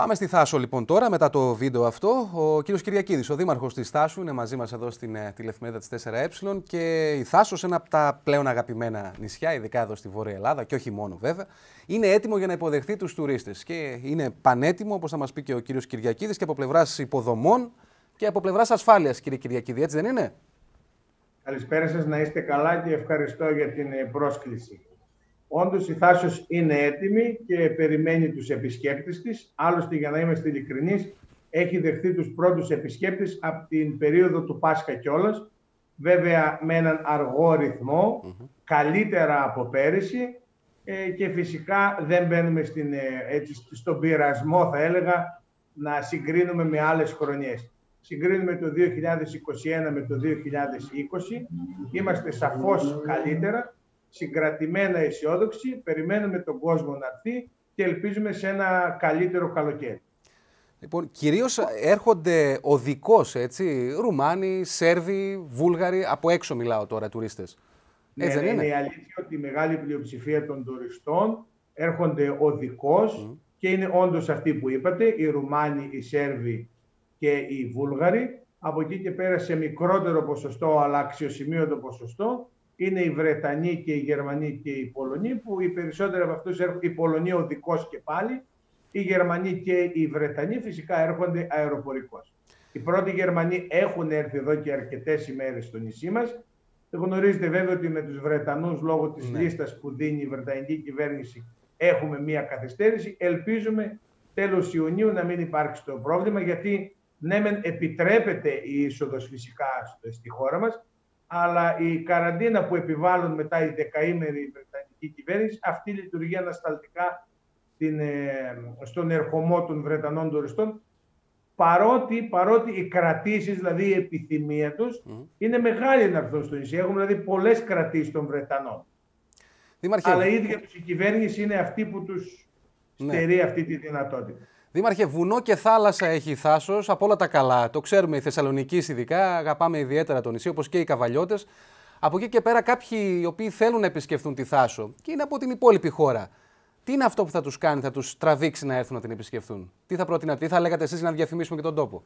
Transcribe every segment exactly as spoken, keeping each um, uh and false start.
Πάμε στη Θάσο λοιπόν τώρα, μετά το βίντεο αυτό. Ο κύριος Κυριακίδης, ο δήμαρχος της Θάσου, είναι μαζί μας εδώ στην τηλεεφημερίδα της τέσσερα ε. Και η Θάσος, ένα από τα πλέον αγαπημένα νησιά, ειδικά εδώ στη Βόρεια Ελλάδα, και όχι μόνο βέβαια, είναι έτοιμο για να υποδεχθεί τους τουρίστες. Και είναι πανέτοιμο, όπως θα μας πει και ο κύριος Κυριακίδης, και από πλευράς υποδομών και από πλευράς ασφάλειας, κύριε Κυριακίδη, έτσι δεν είναι? Καλησπέρα σας, να είστε καλά και ευχαριστώ για την πρόσκληση. Όντως η Θάσος είναι έτοιμη και περιμένει τους επισκέπτες της. Άλλωστε, για να είμαστε ειλικρινείς, έχει δεχθεί τους πρώτους επισκέπτες από την περίοδο του Πάσχα κιόλας. Βέβαια με έναν αργό ρυθμό, mm-hmm. καλύτερα από πέρυσι. Ε, και φυσικά δεν μπαίνουμε στην, έτσι, στον πειρασμό, θα έλεγα, να συγκρίνουμε με άλλες χρονιές. Συγκρίνουμε το δύο χιλιάδες είκοσι ένα με το δύο χιλιάδες είκοσι. Είμαστε σαφώς καλύτερα, συγκρατημένα αισιόδοξοι, περιμένουμε τον κόσμο να έρθει και ελπίζουμε σε ένα καλύτερο καλοκαίρι. Λοιπόν, κυρίως έρχονται οδικώς, έτσι, Ρουμάνοι, Σέρβοι, Βούλγαροι, από έξω μιλάω τώρα, τουρίστες. Ναι, έτσι, είναι, είναι η αλήθεια ότι η μεγάλη πλειοψηφία των τουριστών έρχονται οδικώς mm. και είναι όντως αυτοί που είπατε, οι Ρουμάνοι, οι Σέρβοι και οι Βούλγαροι. Από εκεί και πέρα, σε μικρότερο ποσοστό, αλλά αξιοσημείωτο ποσοστό, είναι οι Βρετανοί και οι Γερμανοί και οι Πολωνοί, που οι περισσότεροι από αυτούς έρχονται, οι Πολωνοί οδικώς και πάλι, οι Γερμανοί και οι Βρετανοί φυσικά έρχονται αεροπορικώς. Οι πρώτοι Γερμανοί έχουν έρθει εδώ και αρκετές ημέρες στο νησί μας. Γνωρίζετε βέβαια ότι με τους Βρετανούς, λόγω της ναι. λίστας που δίνει η Βρετανική κυβέρνηση, έχουμε μία καθυστέρηση. Ελπίζουμε τέλος Ιουνίου να μην υπάρξει το πρόβλημα, γιατί ναι μεν επιτρέπεται η είσοδος φυσικά στη χώρα μας, αλλά η καραντίνα που επιβάλλουν μετά η δεκαήμερη βρετανική κυβέρνηση, αυτή λειτουργεί ανασταλτικά την, στον ερχομό των Βρετανών τουριστών, παρότι, παρότι οι κρατήσεις, δηλαδή η επιθυμία τους, mm. είναι μεγάλη να έρθουν στο νησί. Έχουμε δηλαδή πολλές κρατήσεις των Βρετανών. Δημαρχέ, αλλά η ίδια τους η κυβέρνηση είναι αυτή που τους ναι. στερεί αυτή τη δυνατότητα. Δήμαρχε, βουνό και θάλασσα έχει η Θάσος, από όλα τα καλά. Το ξέρουμε, οι Θεσσαλονικείς ειδικά αγαπάμε ιδιαίτερα το νησί, όπως και οι Καβαλιώτες. Από εκεί και πέρα, κάποιοι οι οποίοι θέλουν να επισκεφθούν τη Θάσο και είναι από την υπόλοιπη χώρα, τι είναι αυτό που θα τους κάνει, θα τους τραβήξει να έρθουν να την επισκεφθούν? Τι θα προτείνατε, τι θα λέγατε εσείς να διαφημίσουμε και τον τόπο?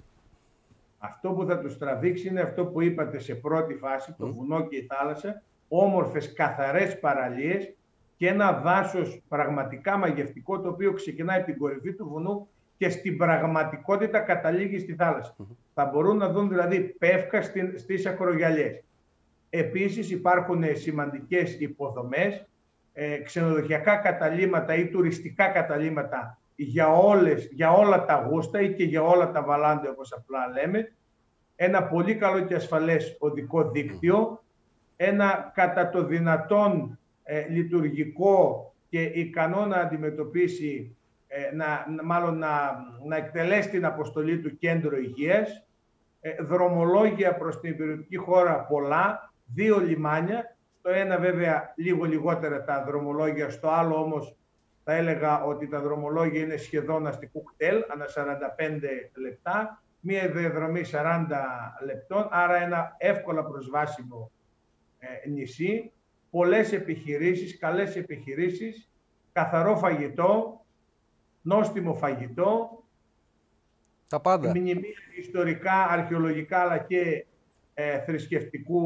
Αυτό που θα τους τραβήξει είναι αυτό που είπατε σε πρώτη φάση, το mm. βουνό και η θάλασσα, όμορφες καθαρές παραλίες και ένα δάσος πραγματικά μαγευτικό, το οποίο ξεκινάει από την κορυφή του βουνού και στην πραγματικότητα καταλήγει στη θάλασσα. Mm-hmm. Θα μπορούν να δουν δηλαδή πεύκα στις ακρογιαλιές. Επίσης υπάρχουν σημαντικές υποδομές, ε, ξενοδοχειακά καταλύματα ή τουριστικά καταλύματα για, όλες, για όλα τα γούστα ή και για όλα τα βαλάντια, όπως απλά λέμε. Ένα πολύ καλό και ασφαλές οδικό δίκτυο, ένα κατά το δυνατόν ε, λειτουργικό και ικανό να αντιμετωπίσει Να, μάλλον να, να εκτελέσει την αποστολή του κέντρο υγείας, δρομολόγια προς την περιοχή χώρα πολλά, δύο λιμάνια, το ένα βέβαια λίγο λιγότερα τα δρομολόγια, στο άλλο όμως θα έλεγα ότι τα δρομολόγια είναι σχεδόν αστικού κτέλ, ανά σαράντα πέντε λεπτά, μία διαδρομή σαράντα λεπτών, άρα ένα εύκολα προσβάσιμο ε, νησί, πολλές επιχειρήσεις, καλές επιχειρήσεις, καθαρό φαγητό, νόστιμο φαγητό, τα πάντα. Μνημεία ιστορικά, αρχαιολογικά, αλλά και ε, θρησκευτικού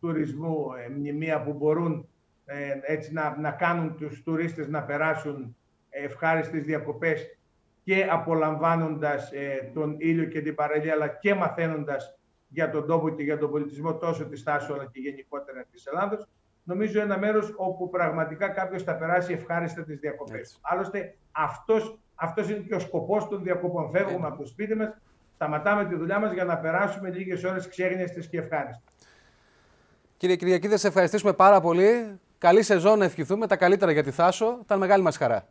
τουρισμού, ε, μνημεία που μπορούν ε, έτσι να, να κάνουν τους τουρίστες να περάσουν ευχάριστες διακοπές και απολαμβάνοντας ε, τον ήλιο και την παραλία, αλλά και μαθαίνοντας για τον τόπο και για τον πολιτισμό τόσο της Θάσου, αλλά και γενικότερα της Ελλάδος. Νομίζω ένα μέρος όπου πραγματικά κάποιος θα περάσει ευχάριστα τις διακοπές. Έτσι. Άλλωστε, αυτός, αυτός είναι και ο σκοπός των διακοπών. Φεύγουμε από το σπίτι μας, σταματάμε τη δουλειά μας για να περάσουμε λίγες ώρες ξέγνιαστες και ευχάριστες. Κύριε Κυριακίδη, σε ευχαριστήσουμε πάρα πολύ. Καλή σεζόν να ευχηθούμε. Τα καλύτερα για τη Θάσο. Ήταν μεγάλη μας χαρά.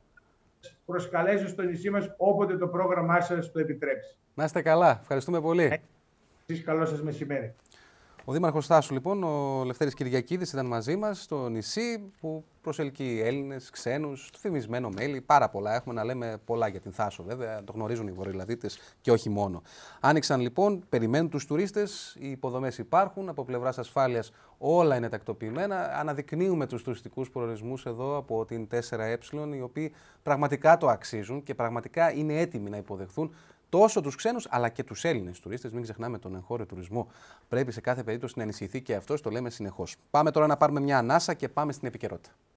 Προσκαλέσω στο νησί μας όποτε το πρόγραμμά σας το επιτρέψει. Να είστε καλά. Ευχαριστούμε πολύ. Εσείς καλό σας μεσημέρι. Ο δήμαρχος Θάσου, λοιπόν, ο Ελευθέριος Κυριακίδης, ήταν μαζί μας στο νησί που προσελκύει Έλληνες, ξένους, φημισμένο μέλι, πάρα πολλά. Έχουμε να λέμε πολλά για την Θάσο, βέβαια, το γνωρίζουν οι βορειολαδίτες και όχι μόνο. Άνοιξαν λοιπόν, περιμένουν τους τουρίστες, οι υποδομές υπάρχουν, από πλευράς ασφάλειας όλα είναι τακτοποιημένα. Αναδεικνύουμε τους τουριστικούς προορισμούς εδώ από την τέσσερα ε, οι οποίοι πραγματικά το αξίζουν και πραγματικά είναι έτοιμοι να υποδεχθούν τόσο τους ξένους αλλά και τους Έλληνες τουρίστες. Μην ξεχνάμε τον εγχώριο τουρισμό. Πρέπει σε κάθε περίπτωση να ενισχυθεί και αυτός, το λέμε συνεχώς. Πάμε τώρα να πάρουμε μια ανάσα και πάμε στην επικαιρότητα.